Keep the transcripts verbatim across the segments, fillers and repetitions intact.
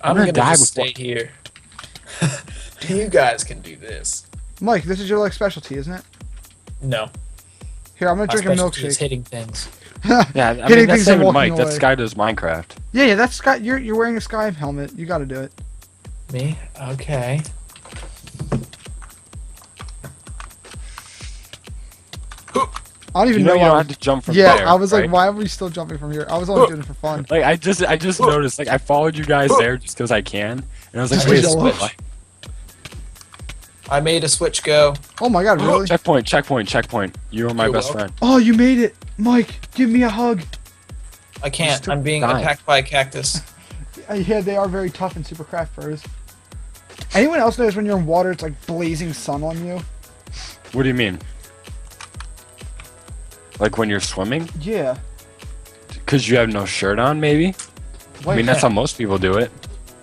I'm, I'm gonna, gonna die just stay here. You guys can do this. Mike, this is your like specialty, isn't it? No. Here, I'm gonna My drink a milkshake. Is hitting things. Yeah, I mean, that's even Mike. Away. That Sky does Minecraft. Yeah, yeah, that's Sky. You're you're wearing a Sky helmet. You got to do it. Me? Okay. I don't even you know. know you don't have to jump from yeah, there. Yeah, I was right? like, why are we still jumping from here? I was only doing it for fun. Like, I just, I just noticed. Like, I followed you guys there just because I can, and I was like, wait a split. Like, I made a switch go. Oh my god, really? Checkpoint, checkpoint, checkpoint. You are my Ewok. best friend. Oh, you made it. Mike, give me a hug. I can't. I'm being dying. attacked by a cactus. Yeah, they are very tough and super craft bros. Anyone else knows when you're in water, it's like blazing sun on you? What do you mean? Like when you're swimming? Yeah. Because you have no shirt on, maybe? Why I mean, that's how most people do it.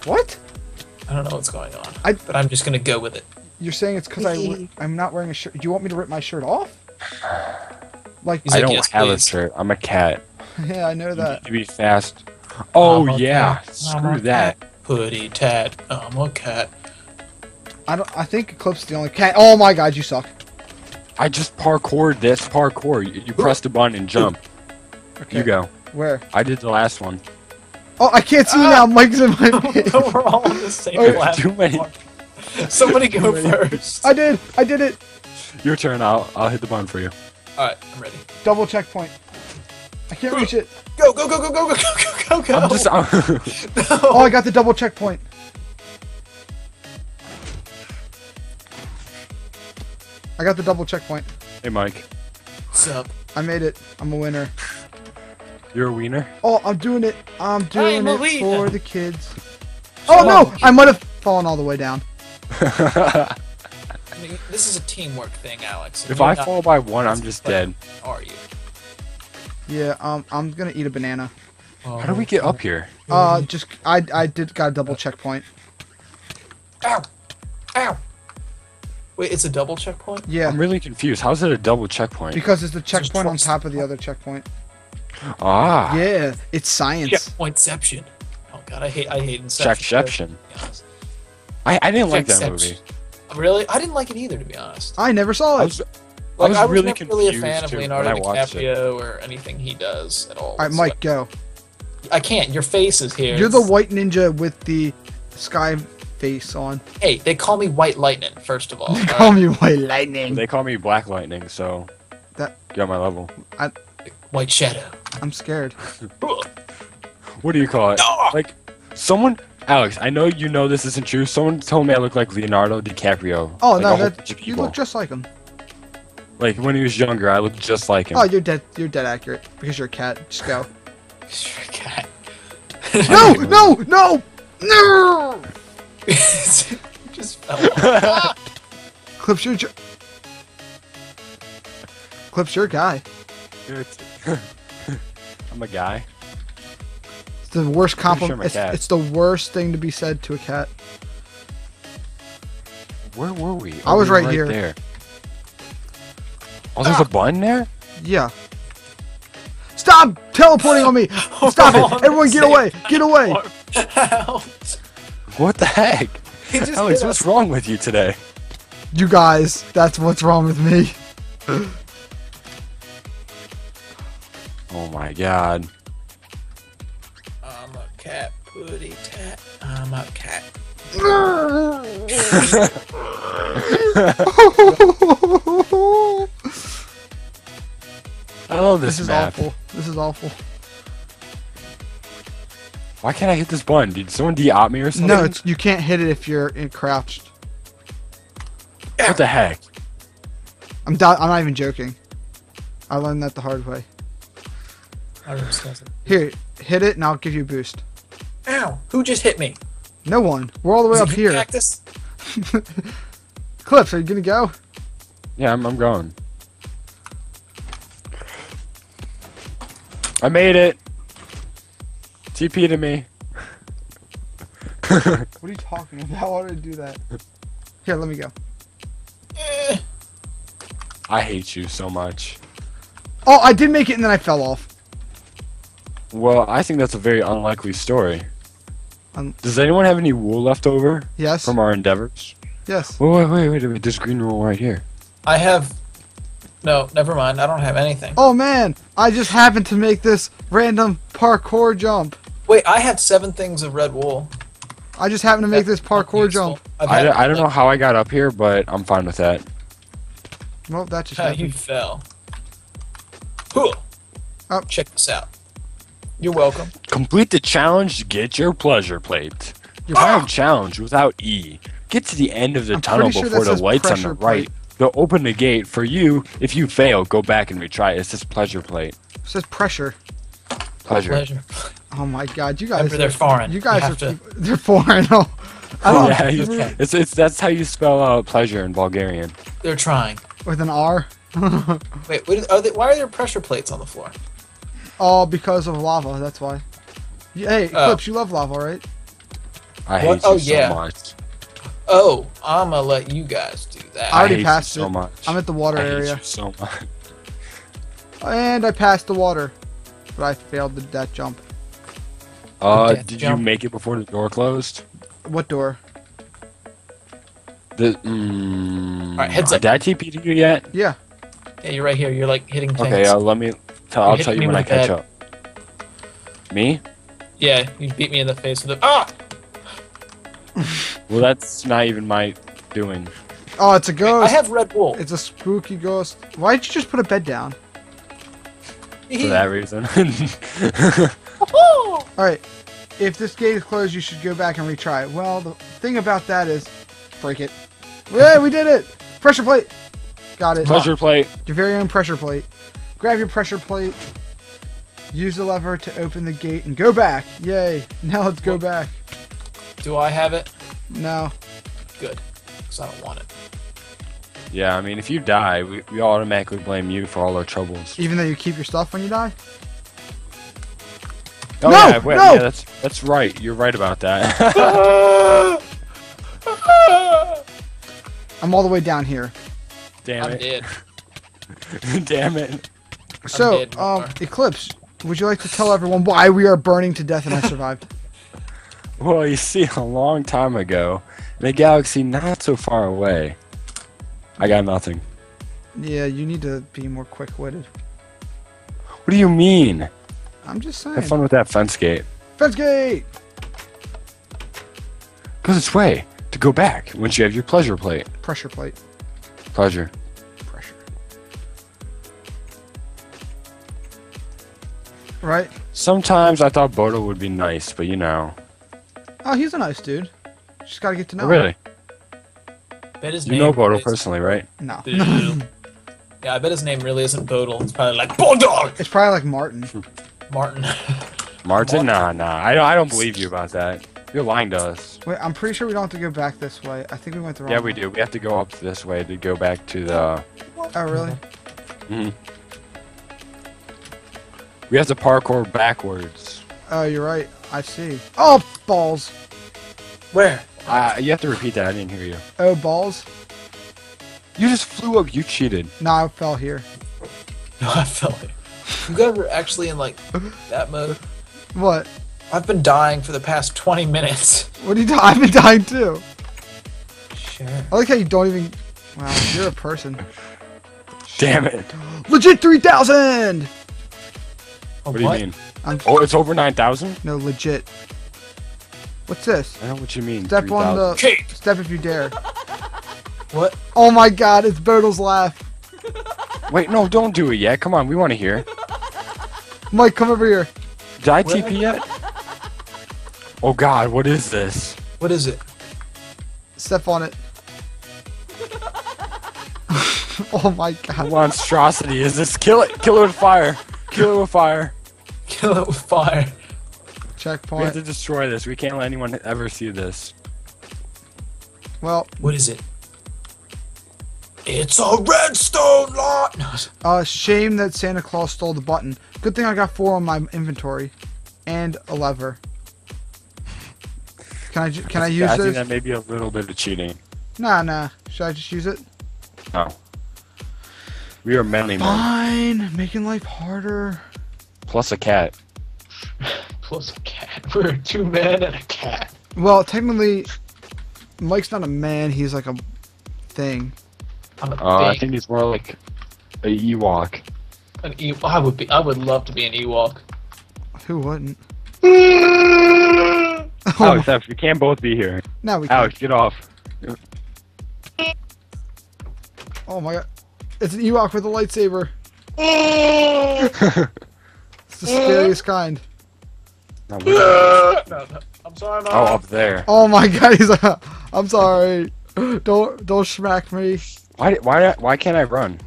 What? I don't know what's going on, I... but I'm just going to go with it. You're saying it's because I I'm not wearing a shirt. Do you want me to rip my shirt off? Like I don't yes, have please. a shirt. I'm a cat. Yeah, I know that. You need to be fast. Oh yeah, cat. screw that. Cat. Putty tat. I'm a cat. I don't. I think Eclipse the only cat. Oh my god, you suck. I just parkoured this parkour. You, you pressed a button and jump. Okay. You go. Where? I did the last one. Oh, I can't see ah. you now. Mike's in my face. We're all on the same oh, last Too many. One. Somebody go first. I did. I did it. Your turn. I'll I'll hit the button for you. All right, I'm ready. Double checkpoint. I can't reach it. Go go go go go go go go go. I'm just, I'm no. Oh, I got the double checkpoint. I got the double checkpoint. Hey, Mike. What's up? I made it. I'm a winner. You're a wiener. Oh, I'm doing it. I'm doing I'm it for the kids. Oh, oh no! I might have fallen all the way down. I mean, this is a teamwork thing, Alex. If I fall by one, I'm just dead. Are you? Yeah, um, I'm gonna eat a banana. Oh, How do we get up here? Uh, just I I did got a double checkpoint. Ow! Ow! Wait, it's a double checkpoint? Yeah. I'm really confused. How is it a double checkpoint? Because it's the checkpoint on top of the other checkpoint. Ah. Yeah, it's science. Checkpointception. Oh god, I hate I hate Inception. Checkception. I, I didn't like that movie. Really? I didn't like it either, to be honest. I never saw it. I was, like, I was, I was really never confused really a fan of Leonardo DiCaprio or anything he does at all. All right, Mike, so. go. I can't. Your face is here. You're the white ninja with the sky face on. Hey, they call me White Lightning, first of all. They call right? me White Lightning. They call me Black Lightning, so that got my level. I, White Shadow. I'm scared. What do you call it? Oh! Like, someone... Alex, I know you know this isn't true. Someone told me I look like Leonardo DiCaprio. Oh, like no, that, you look just like him. Like, when he was younger, I looked just like him. Oh, you're dead, you're dead accurate. Because you're a cat. Just go. Because you're a cat. No, no, no, no! Just fell off. Clips your... Clips your guy. I'm a guy. The worst compliment. Sure it's, it's the worst thing to be said to a cat. Where were we? Oh, I was we right, right here. There. Oh, there's ah. a button there. Yeah. Stop teleporting on me! Stop it! Everyone, get away! Get away! What the heck? Alex, what's wrong with you today? You guys, that's what's wrong with me. Oh my god. Cat, putty tat, I'm a cat. I love this, this is map. awful. This is awful. Why can't I hit this button? Did someone de-op me or something? No, it's, you can't hit it if you're in crouched. What the heck? I'm, I'm not even joking. I learned that the hard way. Here, hit it and I'll give you a boost. Ow! Who just hit me? No one. We're all the way up here. Cactus? Clips, are you gonna go? Yeah, I'm, I'm going. I made it. T P to me. What are you talking about? How would I do that? Here, let me go. Eh. I hate you so much. Oh, I did make it and then I fell off. Well, I think that's a very unlikely story. And does anyone have any wool left over? Yes. From our endeavors? Yes. Oh, wait, wait, wait, wait. There's green wool right here. I have... No, never mind. I don't have anything. Oh, man. I just happened to make this random parkour jump. Wait, I had seven things of red wool. I just happened to make That's this parkour jump. I, I don't know how I got up here, but I'm fine with that. Well, that just happened. You fell. Cool. Oh. Check this out. You're welcome. Complete the challenge to get your pleasure plate. Your oh. challenge without E. Get to the end of the I'm tunnel sure before the lights on the right. Plate. They'll open the gate for you. If you fail, go back and retry. It says pleasure plate. It says pressure. Pleasure. pleasure. Oh my God, you guys! Remember, they're foreign. You guys you are. To... They're foreign. Oh, I don't yeah, you, it's it's that's how you spell uh, pleasure in Bulgarian. They're trying with an R. Wait, what is, are they, why are there pressure plates on the floor? Oh, because of lava. That's why. Hey, Eclipse, oh. you love lava, right? I hate what? you oh, so yeah. much. Oh, I'ma let you guys do that. I already I hate passed you so it. Much. I'm at the water I hate area. You so much. And I passed the water, but I failed the, that jump. Uh, did jump. you make it before the door closed? What door? The. Mm, All right, heads up. Did I T P to you yet? Yeah. Yeah, you're right here. You're like hitting things. Okay, uh, let me. Tell, I'll tell you when I catch up. Me? Yeah, you beat me in the face with a ah. Well, that's not even my doing. Oh, it's a ghost. I have red wool. It's a spooky ghost. Why did you just put a bed down? For that reason. Alright, if this gate is closed, you should go back and retry it. Well, the thing about that is, break it. Yeah, we did it! Pressure plate! Got it. Pressure plate. Your very own pressure plate. Grab your pressure plate. Use the lever to open the gate and go back. Yay. Now let's go what? back. Do I have it? No. Good. Because I don't want it. Yeah, I mean, if you die, we, we automatically blame you for all our troubles. Even though you keep your stuff when you die? Oh, no! Yeah, wait, no! Yeah, that's, that's right. You're right about that. I'm all the way down here. Damn it. I'm dead. Damn it. So, dead, um, Eclipse, would you like to tell everyone why we are burning to death and I survived? Well, you see, a long time ago, in a galaxy not so far away, I got nothing. Yeah, you need to be more quick-witted. What do you mean? I'm just saying. Have fun with that fence gate. Fence gate! Go this way to go back once you have your pleasure plate. Pressure plate. Pleasure. Pressure. Right? Sometimes I thought Bodil would be nice, but you know. Oh, he's a nice dude. Just gotta get to know oh, really? him. Really? You know Bodil personally, right? No. Yeah, I bet his name really isn't Bodil. It's probably like Bodil. It's probably like Martin. Martin. Martin? Nah, nah. I don't. I don't believe you about that. You're lying to us. Wait, I'm pretty sure we don't have to go back this way. I think we went the wrong way. Yeah, we do. We have to go up this way to go back to the. Oh, really? Mm-hmm. We have to parkour backwards. Oh, you're right. I see. Oh, balls. Where? Uh, you have to repeat that. I didn't hear you. Oh, balls. You just flew up. You cheated. No, I fell here. No, I fell here. You guys were actually in, like, that mode. What? I've been dying for the past twenty minutes. What are you doing? I've been dying, too. Sure. I like how you don't even... Wow, you're a person. Damn it. Legit three thousand! Oh, what do you what? mean? I'm... Oh, it's over nine thousand? No, legit. What's this? I know what you mean. Step on the... Cheat. Step if you dare. What? Oh, my God. It's Bodil's laugh. Wait, no, don't do it yet. Come on, we want to hear. Mike, come over here. Did I Where? T P yet? Oh God, what is this? What is it? Step on it. Oh my God. Monstrosity is this? Kill it! Kill it with fire! Kill it with fire! Kill it with fire! Checkpoint. We have to destroy this. We can't let anyone ever see this. Well... What is it? It's a redstone lot! Uh, shame that Santa Claus stole the button. Good thing I got four on my inventory. And a lever. Can I, can I use this? I think that may be a little bit of cheating. Nah, nah. Should I just use it? No. We are manly men. Fine! Making life harder. Plus a cat. Plus a cat. for two men and a cat. Well, technically, Mike's not a man. He's like a thing. I'm a uh, thing. I think he's more like a Ewok. An Ewok. I would be. I would love to be an Ewok. Who wouldn't? Oh. Alex, Alex, we can't both be here. No, we can't. Alex, get off. Oh my god. It's an Ewok with a lightsaber. It's the scariest kind. No, no, no. I'm sorry, Mom. Oh, up there. Oh my god, he's a, I'm sorry. Don't don't smack me. Why why why can't I run?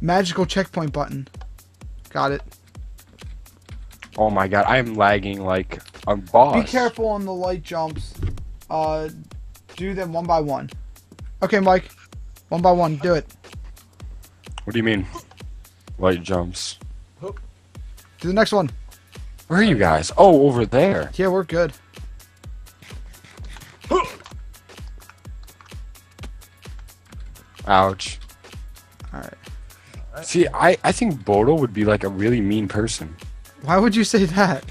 Magical checkpoint button. Got it. Oh my god, I am lagging like a boss. Be careful on the light jumps. Uh, do them one by one. Okay, Mike. One by one, do it. What do you mean? Light jumps. Do the next one. Where are you guys? Oh, over there. Yeah, we're good. Ouch. Alright. Right. See, I, I think Bodil would be like a really mean person. Why would you say that?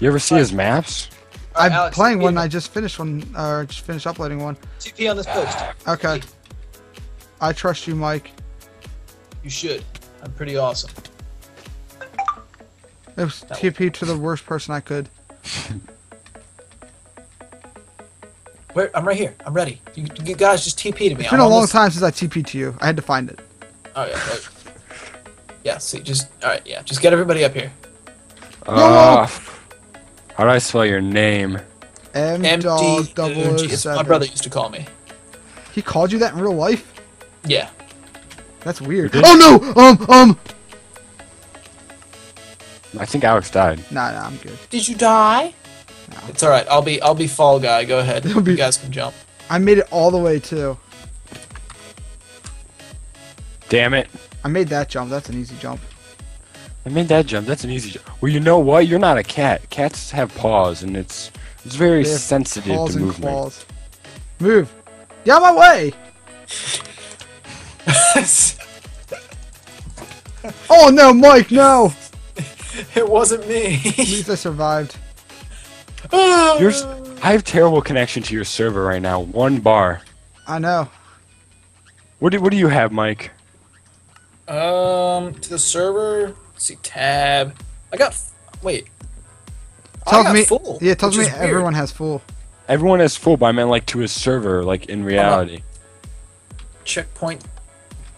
You ever see his maps? I'm Alex, playing one. I just finished one. Or uh, just finished uploading one. C P on this post. Okay. I trust you, Mike. You should. I'm pretty awesome. It was T P to the worst person I could. Where? I'm right here. I'm ready. You, you guys just T P to me. It's been I'm a long this... time since I T P to you. I had to find it. Oh yeah. Right. Yeah. See, just all right. Yeah, just get everybody up here. Uh, no, no. How do I spell your name? M dog double seven. My brother used to call me. He called you that in real life? Yeah. That's weird. Oh no! Um, um. I think Alex died. Nah, nah, I'm good. Did you die? No. It's all right. I'll be, I'll be fall guy. Go ahead. Be... You guys can jump. I made it all the way too. Damn it! I made that jump. That's an easy jump. I made that jump. That's an easy jump. Well, you know what? You're not a cat. Cats have paws, and it's it's very sensitive to movement. Claws. Move. Get out of my way! Oh no, Mike, no! It wasn't me. At least I survived. You're, I have terrible connection to your server right now. One bar. I know. What do What do you have, Mike? Um, to the server. Let's see, tab. I got. Wait. Tells I got me. Full, yeah, tells me everyone has full. Everyone has full, but I meant like to his server, like in reality. Uh, checkpoint.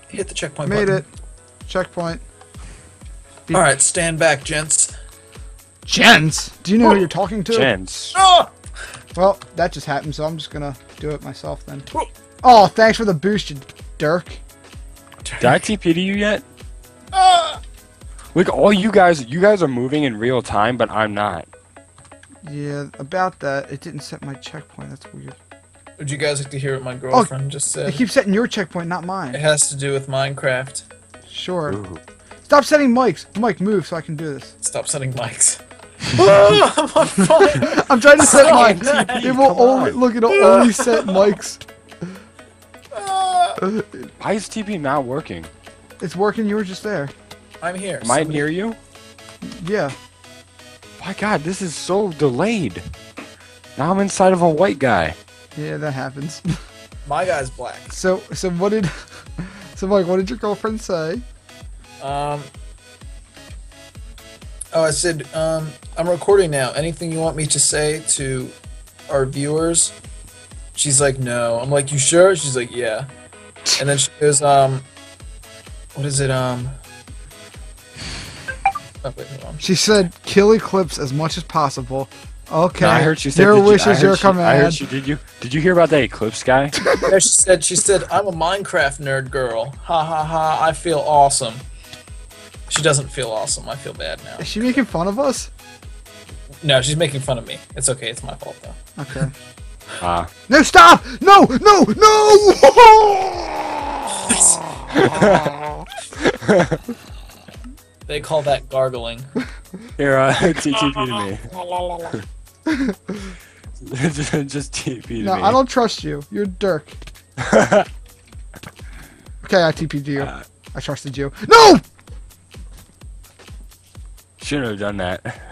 Hit the checkpoint button. Made it. Checkpoint. Be All right, stand back, gents. Gents? Do you know Whoa. who you're talking to? Gents. Oh! Well, that just happened, so I'm just gonna do it myself then. Whoa. Oh, thanks for the boost, you Dirk. Dirk. Did I T P to you yet? Uh. Look, all you guys, you guys are moving in real time, but I'm not. Yeah, about that, it didn't set my checkpoint. That's weird. Would you guys like to hear what my girlfriend oh, just said? They keep setting your checkpoint, not mine. It has to do with Minecraft. Sure. Ooh. Stop setting mics. Mike, move so I can do this. Stop setting mics. Oh, I'm on fire. I'm trying to set oh, mics. It will only on. look. It'll only set mics. Why is T P not working? It's working. You were just there. I'm here. Am I near you? Yeah. My God, this is so delayed. Now I'm inside of a white guy. Yeah, that happens. My guy's black. So, so what did, so Mike, what did your girlfriend say? Um. Oh, I said, um, I'm recording now. Anything you want me to say to our viewers? She's like, no. I'm like, you sure? She's like, yeah. And then she goes, um, what is it, um? Oh, wait, hold on. She said, kill Eclipse as much as possible. Okay. No, I heard she said, your wishes, your command. I heard she did you. Did you hear about that Eclipse guy? Yeah, she said. She said, "I'm a Minecraft nerd girl." Ha ha ha! I feel awesome. She doesn't feel awesome. I feel bad now. Is she making fun of us? No, she's making fun of me. It's okay. It's my fault though. Okay. Ah. Uh. No! Stop! No! No! No! They call that gargling. Here, uh, T P to me. Just T P to no, me. No, I don't trust you. You're Dirk. Okay, I T P'd you. Uh, I trusted you. No! Shouldn't have done that.